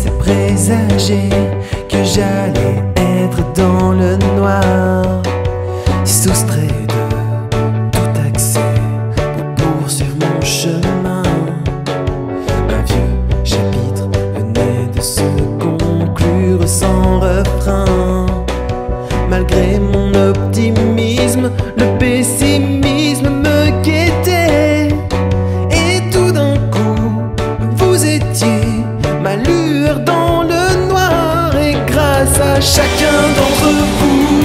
laisse présager que j'allais être dans le noir, soustrait de tout accès pour poursuivre mon chemin. Un vieux chapitre venait de se conclure sans refrain. Malgré mon optimisme, le pessimisme me guettait. Et tout d'un coup, vous étiez ma lueur dans le noir. Et grâce à chacun d'entre vous,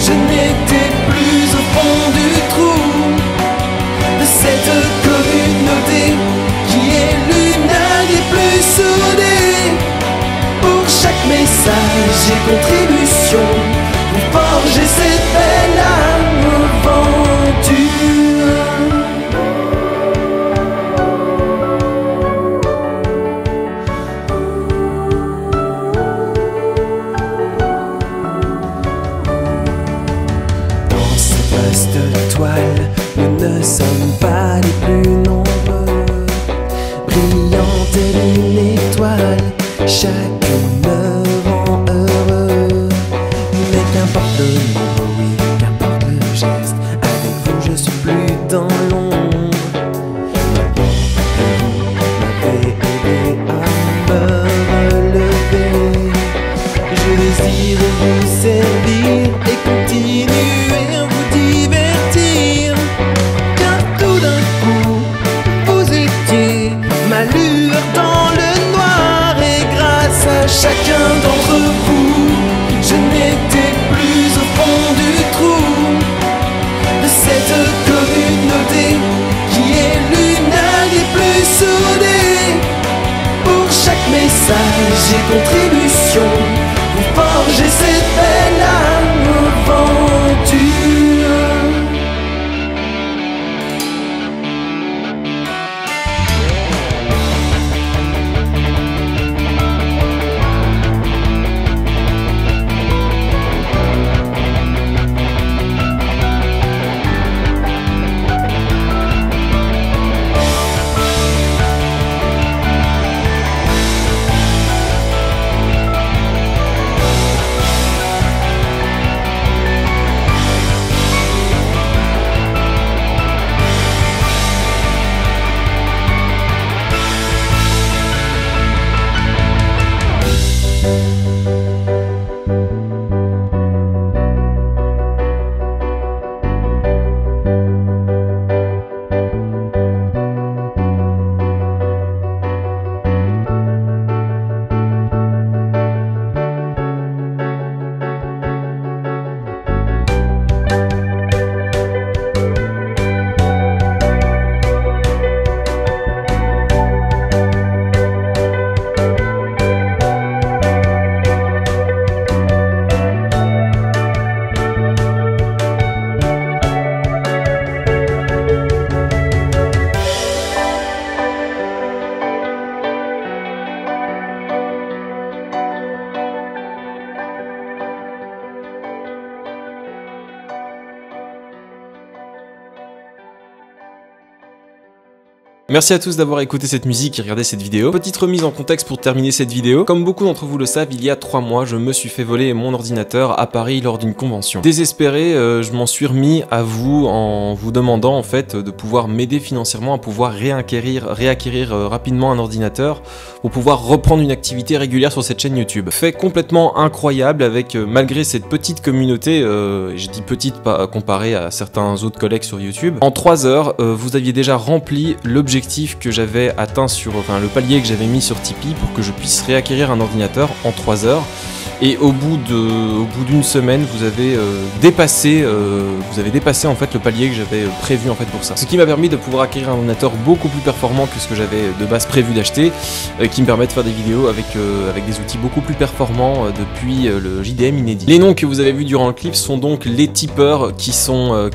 je n'étais plus au fond du trou de cette communauté qui est l'une des plus soudées. Pour chaque message et contribution, forger cette belle aventure. Dans cette vaste toile, nous ne sommes pas les plus nombreux. Brillante et une étoile, chacune me rend heureux. Qu'importe le mot, oui, qu'importe le geste, avec vous je suis plus dans l'ombre. Vous m'avez aidé à me relever. Je désire vous servir et continuer à vous divertir. Car tout d'un coup, vous étiez ma lueur dans le noir. Et grâce à chacun d'entre vous, je n'étais plus au fond du trou de cette communauté qui est l'une des plus soudées. Pour chaque message et contribution, vous forgez cette belle aventure. Merci à tous d'avoir écouté cette musique et regardé cette vidéo. Petite remise en contexte pour terminer cette vidéo. Comme beaucoup d'entre vous le savent, il y a 3 mois, je me suis fait voler mon ordinateur à Paris lors d'une convention. Désespéré, je m'en suis remis à vous en vous demandant en fait de pouvoir m'aider financièrement à pouvoir réacquérir rapidement un ordinateur pour pouvoir reprendre une activité régulière sur cette chaîne YouTube. Fait complètement incroyable avec, malgré cette petite communauté, je dis petite pas comparée à certains autres collègues sur YouTube, en 3 heures, vous aviez déjà rempli l'objectif que j'avais atteint sur, enfin le palier que j'avais mis sur Tipeee pour que je puisse réacquérir un ordinateur en 3 heures. Et au bout d'une semaine, vous avez dépassé en fait le palier que j'avais prévu en fait pour ça. Ce qui m'a permis de pouvoir acquérir un ordinateur beaucoup plus performant que ce que j'avais de base prévu d'acheter, qui me permet de faire des vidéos avec des outils beaucoup plus performants depuis le JDM inédit. Les noms que vous avez vus durant le clip sont donc les tipeurs qui ont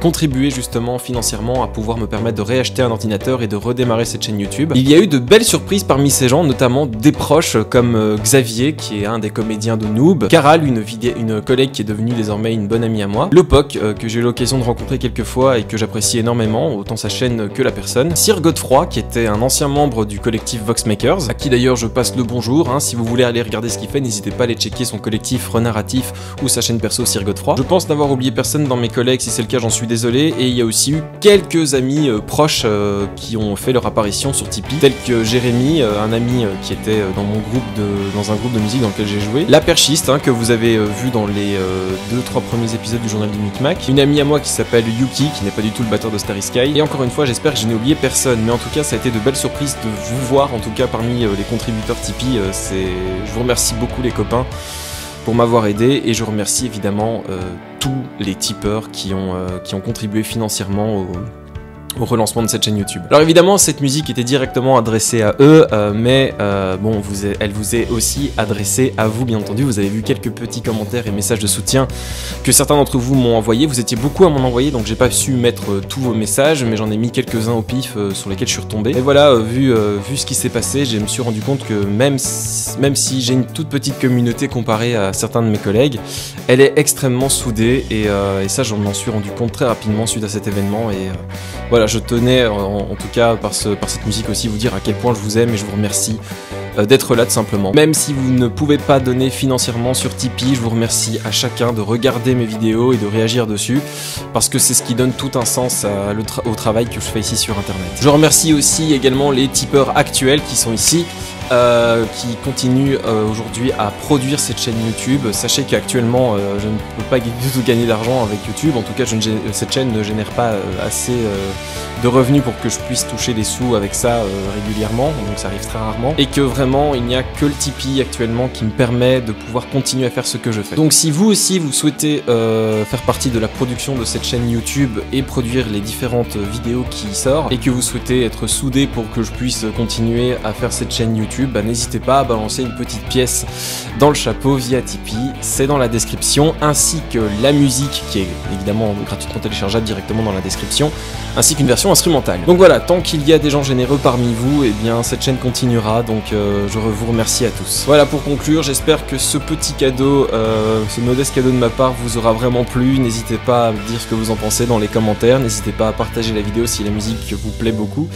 contribué justement financièrement à pouvoir me permettre de réacheter un ordinateur et de redémarrer cette chaîne YouTube. Il y a eu de belles surprises parmi ces gens, notamment des proches comme Xavier, qui est un des comédiens comédien de Noob, Caral, une collègue qui est devenue désormais une bonne amie à moi, Lepoc, que j'ai eu l'occasion de rencontrer quelques fois et que j'apprécie énormément, autant sa chaîne que la personne, Sir Godefroy, qui était un ancien membre du collectif VoxMakers, à qui d'ailleurs je passe le bonjour, hein, si vous voulez aller regarder ce qu'il fait, n'hésitez pas à aller checker son collectif Renarratif ou sa chaîne perso Sir Godefroy. Je pense n'avoir oublié personne dans mes collègues, si c'est le cas j'en suis désolé, et il y a aussi eu quelques amis proches qui ont fait leur apparition sur Tipeee, tels que Jérémy, un ami qui était dans mon groupe dans un groupe de musique dans lequel j'ai joué, la perchiste, hein, que vous avez vu dans les 2-3 premiers épisodes du journal du micmac, une amie à moi qui s'appelle Yuki, qui n'est pas du tout le batteur de Starry Sky, et encore une fois j'espère que je n'ai oublié personne, mais en tout cas ça a été de belles surprises de vous voir, en tout cas parmi les contributeurs Tipeee, je vous remercie beaucoup les copains pour m'avoir aidé, et je remercie évidemment tous les tipeurs qui ont contribué financièrement au relancement de cette chaîne YouTube. Alors évidemment cette musique était directement adressée à eux, mais bon, elle vous est aussi adressée à vous bien entendu. Vous avez vu quelques petits commentaires et messages de soutien que certains d'entre vous m'ont envoyé. Vous étiez beaucoup à m'en envoyer, donc j'ai pas su mettre tous vos messages, mais j'en ai mis quelques-uns au pif sur lesquels je suis retombé. Et voilà, vu ce qui s'est passé, je me suis rendu compte que même si j'ai une toute petite communauté comparée à certains de mes collègues, elle est extrêmement soudée, et ça je m'en suis rendu compte très rapidement suite à cet événement, et voilà. Voilà, je tenais en tout cas par cette musique aussi vous dire à quel point je vous aime et je vous remercie d'être là tout simplement. Même si vous ne pouvez pas donner financièrement sur Tipeee, je vous remercie à chacun de regarder mes vidéos et de réagir dessus, parce que c'est ce qui donne tout un sens au travail que je fais ici sur internet. Je remercie aussi également les tipeurs actuels qui sont ici, qui continuent aujourd'hui à produire cette chaîne YouTube. Sachez qu'actuellement je ne peux pas du tout gagner d'argent avec YouTube, en tout cas cette chaîne ne génère pas assez de revenus pour que je puisse toucher des sous avec ça régulièrement, donc ça arrive très rarement, et que vraiment il n'y a que le Tipeee actuellement qui me permet de pouvoir continuer à faire ce que je fais. Donc si vous aussi vous souhaitez faire partie de la production de cette chaîne YouTube et produire les différentes vidéos qui y sortent, et que vous souhaitez être soudé pour que je puisse continuer à faire cette chaîne YouTube, bah, n'hésitez pas à balancer une petite pièce dans le chapeau via Tipeee, c'est dans la description, ainsi que la musique qui est évidemment gratuitement téléchargeable directement dans la description, ainsi qu'une version instrumentale. Donc voilà, tant qu'il y a des gens généreux parmi vous, eh bien cette chaîne continuera, donc je vous remercie à tous. Voilà, pour conclure, j'espère que ce petit cadeau, ce modeste cadeau de ma part vous aura vraiment plu. N'hésitez pas à me dire ce que vous en pensez dans les commentaires, n'hésitez pas à partager la vidéo si la musique vous plaît beaucoup,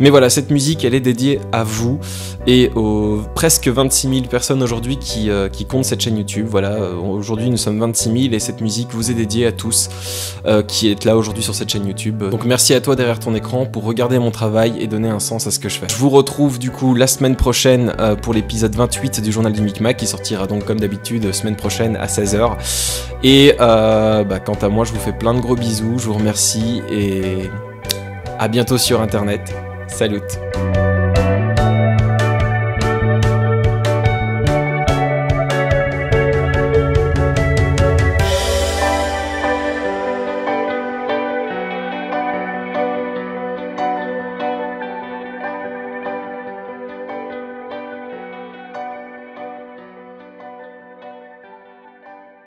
mais voilà, cette musique elle est dédiée à vous et aux presque 26 000 personnes aujourd'hui qui comptent cette chaîne YouTube. Voilà, aujourd'hui nous sommes 26 000 et cette musique vous est dédiée à tous qui êtes là aujourd'hui sur cette chaîne YouTube. Donc merci à toi derrière ton écran pour regarder mon travail et donner un sens à ce que je fais. Je vous retrouve du coup la semaine prochaine pour l'épisode 28 du journal du micmac, qui sortira donc comme d'habitude semaine prochaine à 16 h, et bah, quant à moi je vous fais plein de gros bisous, je vous remercie et à bientôt sur internet. Salut.